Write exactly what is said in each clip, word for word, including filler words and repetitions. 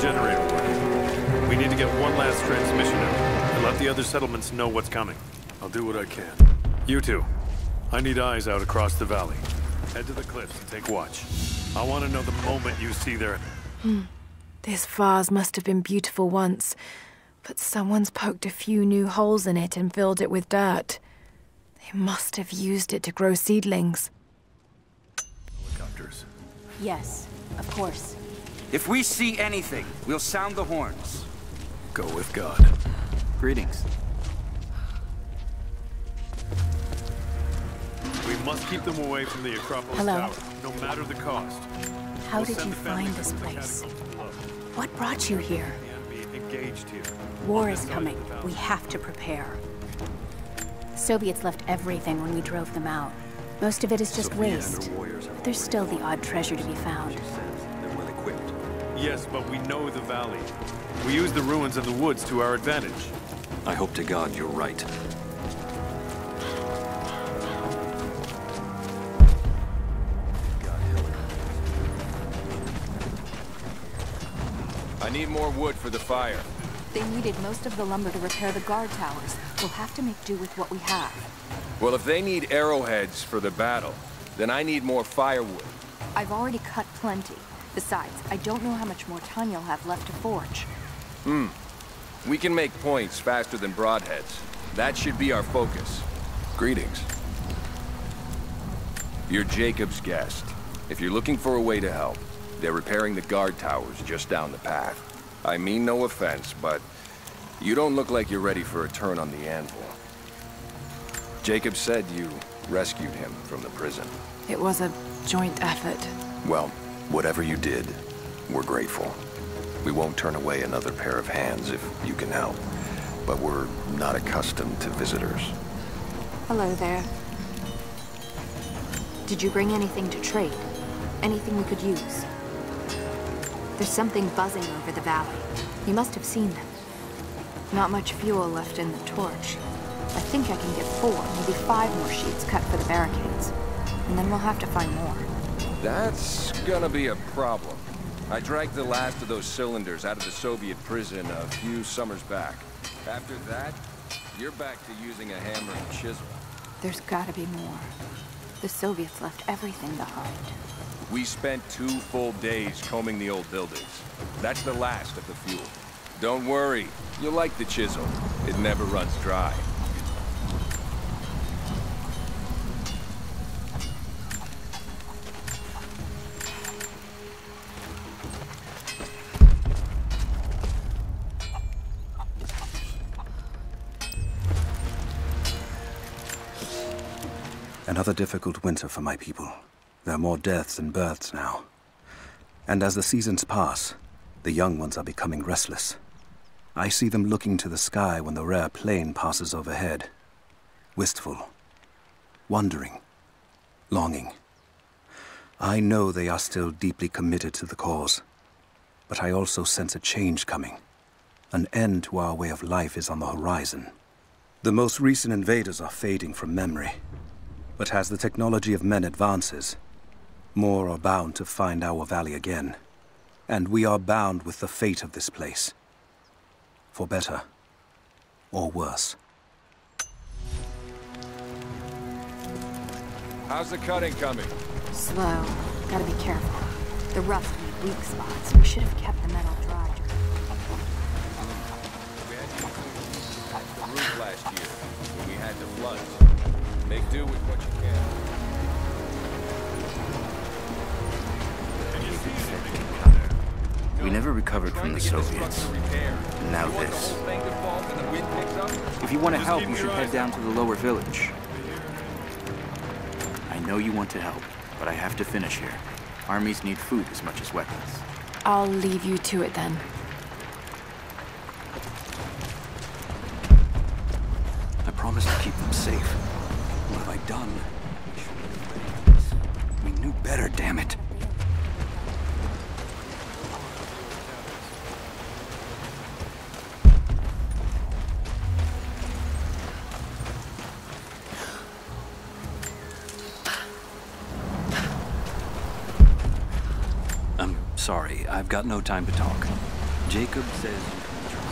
generator working. We need to get one last transmission out and let the other settlements know what's coming. I'll do what I can. You two, I need eyes out across the valley. Head to the cliffs and take watch. I want to know the moment you see their... Hmm. This vase must have been beautiful once, but someone's poked a few new holes in it and filled it with dirt. They must have used it to grow seedlings. Helicopters. Yes, of course. If we see anything, we'll sound the horns. Go with God. Greetings. We must keep them away from the Acropolis Hello. Tower, no matter the cost. How we'll did you find this place? What brought you here? Engaged here. War is coming. We have to prepare. The Soviets left everything when we drove them out. Most of it is just Sophia waste, but there's still the odd treasure to be found. They're well equipped. Yes, but we know the valley. We use the ruins and the woods to our advantage. I hope to God you're right. I need more wood for the fire. They needed most of the lumber to repair the guard towers. We'll have to make do with what we have. Well, if they need arrowheads for the battle, then I need more firewood. I've already cut plenty. Besides, I don't know how much more time you'll have left to forge. Hmm. We can make points faster than broadheads. That should be our focus. Greetings. You're Jacob's guest. If you're looking for a way to help, they're repairing the guard towers just down the path. I mean no offense, but you don't look like you're ready for a turn on the anvil. Jacob said you rescued him from the prison. It was a joint effort. Well, whatever you did, we're grateful. We won't turn away another pair of hands if you can help, but we're not accustomed to visitors. Hello there. Did you bring anything to trade? Anything we could use? There's something buzzing over the valley. You must have seen them. Not much fuel left in the torch. I think I can get four, maybe five more sheets cut for the barricades. And then we'll have to find more. That's gonna be a problem. I dragged the last of those cylinders out of the Soviet prison a few summers back. After that, you're back to using a hammer and chisel. There's gotta be more. The Soviets left everything behind. We spent two full days combing the old buildings. That's the last of the fuel. Don't worry, you'll like the chisel. It never runs dry. Another difficult winter for my people. There are more deaths than births now. And as the seasons pass, the young ones are becoming restless. I see them looking to the sky when the rare plane passes overhead. Wistful. Wondering. Longing. I know they are still deeply committed to the cause. But I also sense a change coming. An end to our way of life is on the horizon. The most recent invaders are fading from memory. But as the technology of men advances, more are bound to find our valley again, and we are bound with the fate of this place, for better or worse. How's the cutting coming? Slow. Gotta be careful. The rough and weak spots. We should have kept the metal dry. We had to clean the roof last year when we had the floods. Make do with what you can. We never recovered from the Soviets, and now this. If you want to help, you should head down to the lower village. I know you want to help, but I have to finish here. Armies need food as much as weapons. I'll leave you to it then. I promised to keep them safe. What have I done? We knew better, damn it. Sorry, I've got no time to talk. Jacob says you can trust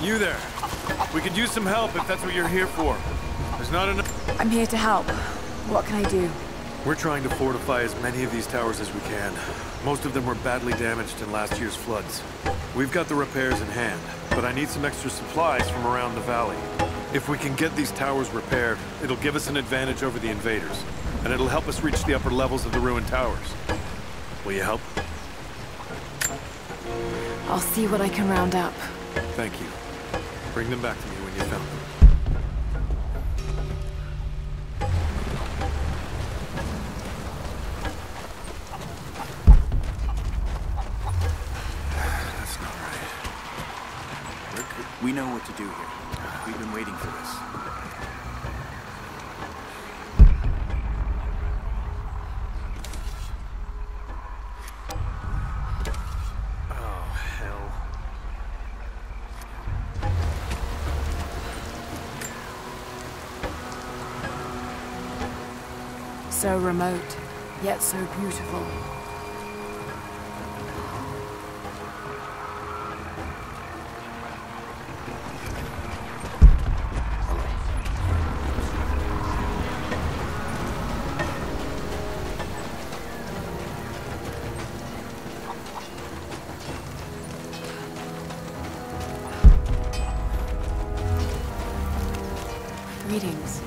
me. You there. We could use some help if that's what you're here for. There's not enough... I'm here to help. What can I do? We're trying to fortify as many of these towers as we can. Most of them were badly damaged in last year's floods. We've got the repairs in hand, but I need some extra supplies from around the valley. If we can get these towers repaired, it'll give us an advantage over the invaders, and it'll help us reach the upper levels of the ruined towers. Will you help? I'll see what I can round up. Thank you. Bring them back to me when you found them. We know what to do here. We've been waiting for this. Oh, hell. So remote, yet so beautiful. Greetings.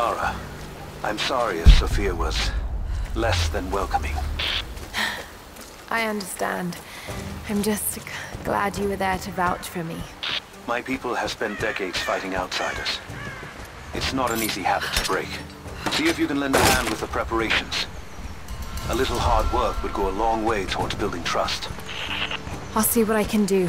Lara. I'm sorry if Sophia was less than welcoming. I understand. I'm just glad you were there to vouch for me. My people have spent decades fighting outsiders. It's not an easy habit to break. See if you can lend a hand with the preparations. A little hard work would go a long way towards building trust. I'll see what I can do.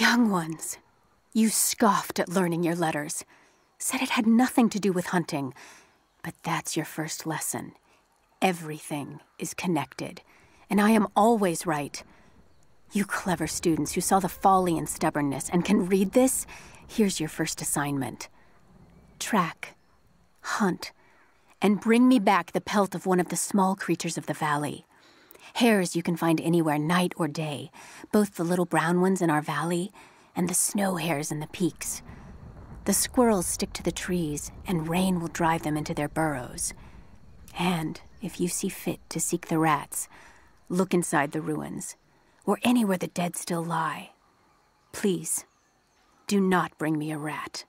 Young ones, you scoffed at learning your letters, said it had nothing to do with hunting, but that's your first lesson. Everything is connected, and I am always right. You clever students who saw the folly and stubbornness and can read this, here's your first assignment. Track, hunt, and bring me back the pelt of one of the small creatures of the valley. Hares you can find anywhere, night or day, both the little brown ones in our valley and the snow hares in the peaks. The squirrels stick to the trees, and rain will drive them into their burrows. And if you see fit to seek the rats, look inside the ruins, or anywhere the dead still lie. Please, do not bring me a rat.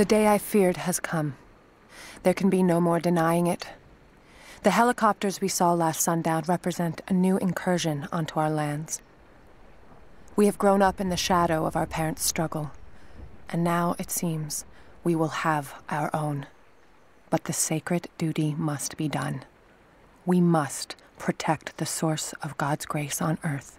The day I feared has come. There can be no more denying it. The helicopters we saw last sundown represent a new incursion onto our lands. We have grown up in the shadow of our parents' struggle, and now it seems we will have our own. But the sacred duty must be done. We must protect the source of God's grace on Earth.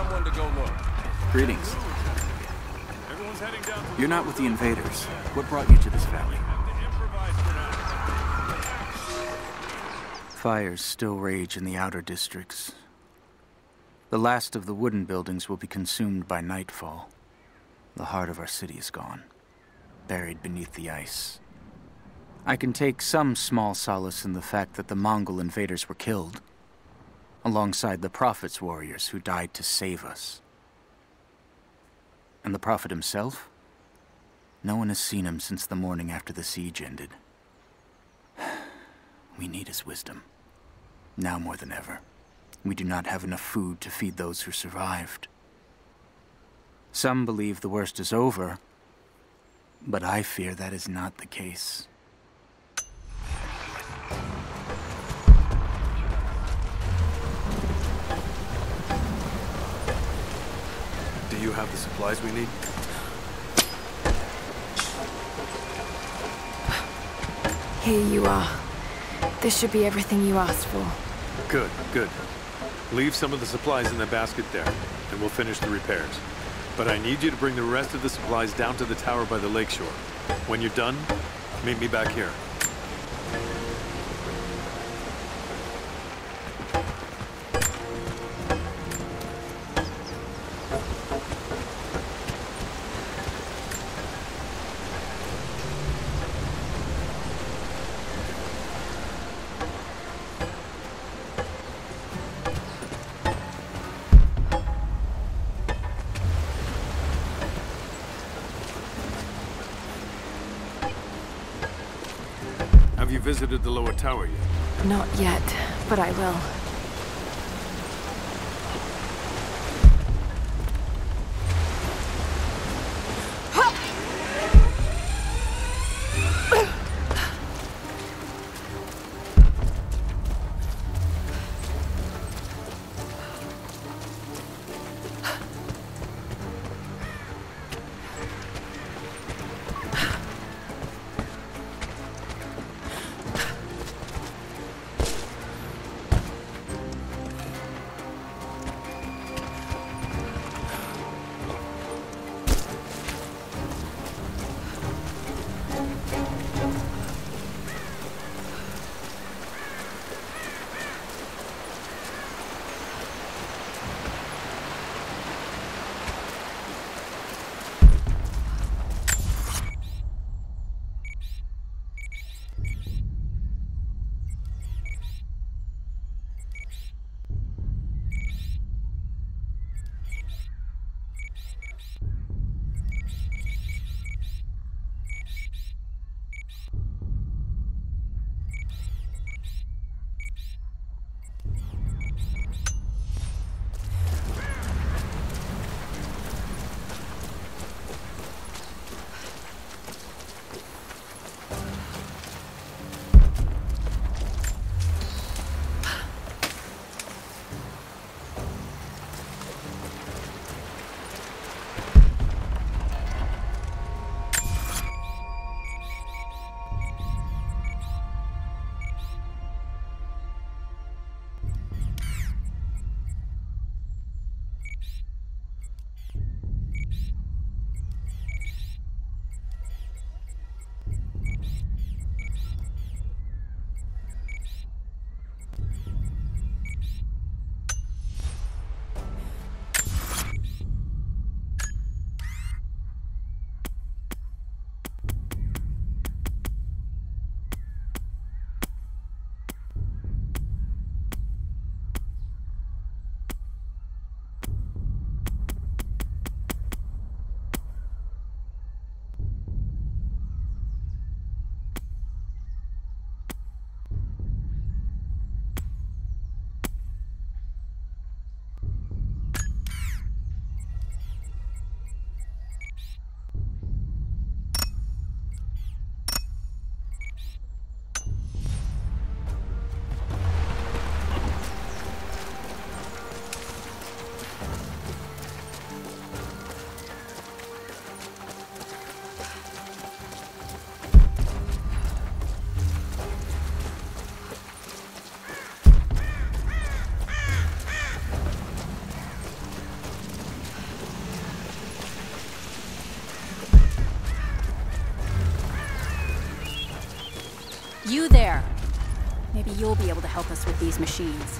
someone to go look. Greetings. Everyone's heading down. You're not with the invaders. What brought you to this valley? Fires still rage in the outer districts. The last of the wooden buildings will be consumed by nightfall. The heart of our city is gone, buried beneath the ice. I can take some small solace in the fact that the Mongol invaders were killed, alongside the Prophet's warriors who died to save us. And the Prophet himself? No one has seen him since the morning after the siege ended. We need his wisdom, now more than ever. We do not have enough food to feed those who survived. Some believe the worst is over, but I fear that is not the case. Do you have the supplies we need? Here you are. This should be everything you asked for. Good, good. Leave some of the supplies in the basket there, and we'll finish the repairs. But I need you to bring the rest of the supplies down to the tower by the lakeshore. When you're done, meet me back here. Visited the lower tower yet? Not yet, but I will. you'll be able to help us with these machines.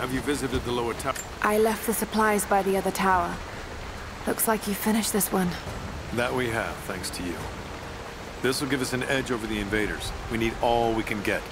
Have you visited the lower tower? I left the supplies by the other tower. Looks like you finished this one. That we have, thanks to you. This will give us an edge over the invaders. We need all we can get.